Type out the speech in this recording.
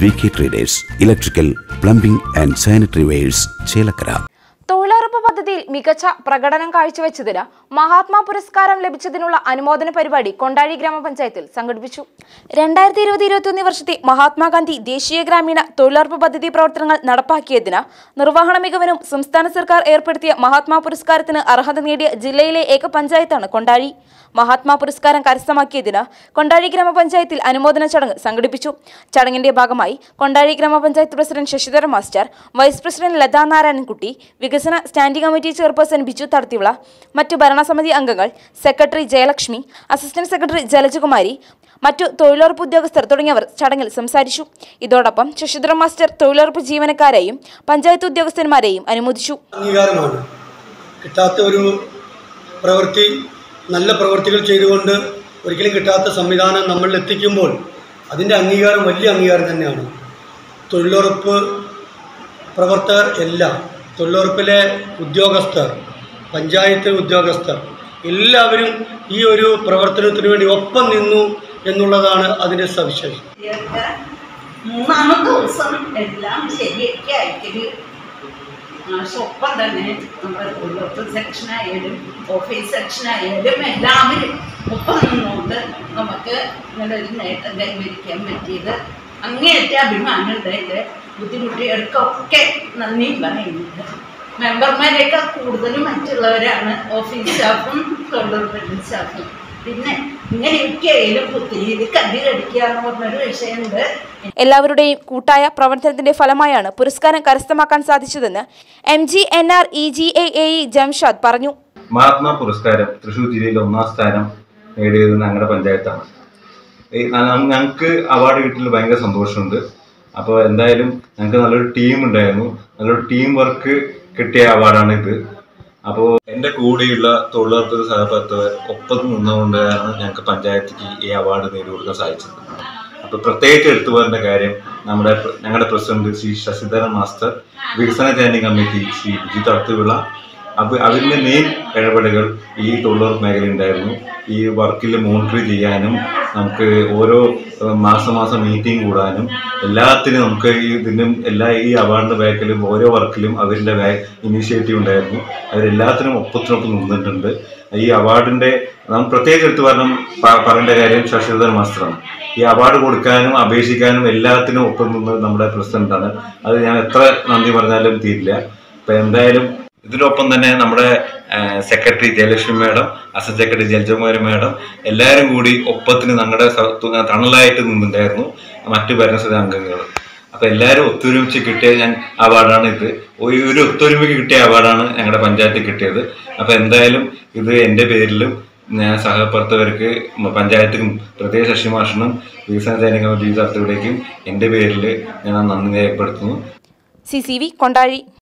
VK Traders, Electrical, Plumbing and Sanitary Wares, Chelakara. Mikacha, Pragadan Karchivachidina, Mahatma Puruskaram Lebichinula, Animodan Paribadi, Kondari Gramma Panchaitil, Sangadvichu Rendar Thirudiru University, Mahatma Gandhi, Deshia Gramina, Tolar Pabadi Protangal, Nadapa Kedina, Nurvahana Mikavanum, Samstana Sarkar Airpertia, Mahatma Puruskarthana, Arhathan Media, Jilele Eka Panchaitan, Kondari, Mahatma Puruskar and Karsama Kedina, Kondari Gramma Panchaitil, Animodan Chadang, Sangadvichu, Chadang India Bagamai, Kondari Gramma Panchait President Shashidhar Master, Vice President Ladanaran Kuti, Vikasana Standing Committee Chairperson Biju Tarthivala, Mattu Bharana Samithi Angangal, Secretary Jayalakshmi, Assistant Secretary Jalajakumari, Mattu Thoyilurupu Udyogastha Thodangiyavar Chadangil Samsarichu. Idodoppam Shashidhar Master Thoyilurupu Jeevanakkareyum, Panchayathu Udyogasthanmareyum Anumodichu. Angigaramanu. Kittatha oru pravarthi, nalla pravarthikal cheyidukondu, orikkalum kittatha samvidhanam nammal ethikkumbol, adinte angigaram valiya angigaram thanneyanu. Thoyilurupu pravarthakar ellam. Tulorpele Udyogastar, Panjayat Udyogastar, Illavium, Yuru, Proverton, open in Nu, Yanuladana, Adina Savisha. Mamma, some Islam said, Yay, so for the net, number section I had, office section I had, and damn it, open order, Namaka, and then we came at either. And yet, I demanded that. എല്ലാവരുടെയും കൂട്ടായ പ്രവർത്തനത്തിന്റെ ഫലമായാണ് പുരസ്കാരം കരസ്ഥമാക്കാൻ സാധിച്ചതെന്ന് MGNR EGAAE Jamshad പറഞ്ഞു. മഹാത്മാ പുരസ്കാരം തൃശൂർ ജില്ലയിൽ ഒന്നാം സ്ഥാനം നേടിയത് ഞങ്ങളുടെ പഞ്ചായത്താണ്. ഞങ്ങൾക്ക് അവാർഡ് കിട്ടിയതിൽ ഭയങ്കര സന്തോഷമുണ്ട്. അപ്പോൾ എന്തായാലും ഞങ്ങൾക്ക് നല്ലൊരു ടീം ഉണ്ടായിരുന്നു. നല്ലൊരു ടീം വർക്ക് കിട്ടിയ അവാർഡാണ് ഇത്. അപ്പോൾ എൻ്റെ കൂടെയുള്ള തൊഴിലുറപ്പ് സഹപ്രവർത്തകർ ഒപ്പം നിന്നുകൊണ്ടാണ് ഞങ്ങൾക്ക് പഞ്ചായത്തിക്ക് ഈ അവാർഡ് നേടിക്കൊടുക്കാൻ സാധിച്ചത്. അപ്പോൾ പ്രത്യേകിച്ച് എടുത്തു പറയേണ്ട കാര്യം ഞങ്ങളുടെ പ്രസിഡന്റ് ശ്രീ ശശിധരൻ മാസ്റ്റർ, വികസന സ്റ്റാൻഡിംഗ് കമ്മിറ്റി ശ്രീ ബിജു തടത്തുവിള, അപ്പോൾ അതിൻ്റെ മെയിൻ ഇടപെടലുകൾ ഈ തൊഴിലുറപ്പ് മേഖല ഉണ്ടായിരുന്നു. ഈ വർക്കിൽ മോണിറ്റർ ചെയ്യാനും നമുക്ക് ഓരോ മാസം മീറ്റിംഗ് കൂടാനും എല്ലാത്തിനും നമുക്ക് ഇതിനും എല്ലാ ഈ അവാർഡിൻ്റെ ബാക്കിലും ഓരോ വർക്കിലും അവരുടെ ഇനീഷ്യേറ്റീവ് ഉണ്ടായിരുന്നു. അവരെല്ലാത്തിനും ഒപ്പത്തിനൊപ്പം നിന്നിട്ടുണ്ട്. ഈ അവാർഡിൻ്റെ നമ്മൾ പ്രത്യേകം എടുത്തു പറയേണ്ട കാര്യം ശശിധരൻ മാസ്റ്ററാണ്. ഈ അവാർഡ് കൊടുക്കാനും അപേക്ഷിക്കാനും എല്ലാത്തിനും ഒപ്പം നിന്ന് നമ്മുടെ പ്രസിഡന്റാണ്. അത് ഞാൻ എത്ര നന്ദി പറഞ്ഞാലും തീരില്ല. അപ്പം എന്തായാലും ഇതിനൊപ്പം തന്നെ നമ്മുടെ secretary Jayalakshmi madam, assistant secretary Jalajakumari madam എല്ലാവരും കൂടി ഒപ്പത്തിന് ഞങ്ങളുടെ തണലായിട്ട് നിന്നുണ്ടായിരുന്നു. മറ്റു ഭരണസമിതി അംഗങ്ങൾ അപ്പോൾ എല്ലാവരും ഒത്തൊരുമിച്ച് കിട്ടിയ അവാർഡാണ് ഇത്. ഒരു ഒത്തൊരുമയ്ക്ക് കിട്ടിയ അവാർഡാണ് ഞങ്ങളുടെ പഞ്ചായത്തിൽ കിട്ടിയത്. അപ്പോൾ എന്തായാലും ഇത് എൻ്റെ പേരിലും ഞാൻ സഹപ്രവർത്തകർക്ക് പഞ്ചായത്തിനും പ്രത്യേക ശശിമാഷനും വികസന സൈനിക കമ്മിറ്റി തലത്തിലേക്കും എൻ്റെ പേരിൽ ഞാൻ നന്ദി രേഖപ്പെടുത്തുന്നു. CCV കൊണ്ടാഴി.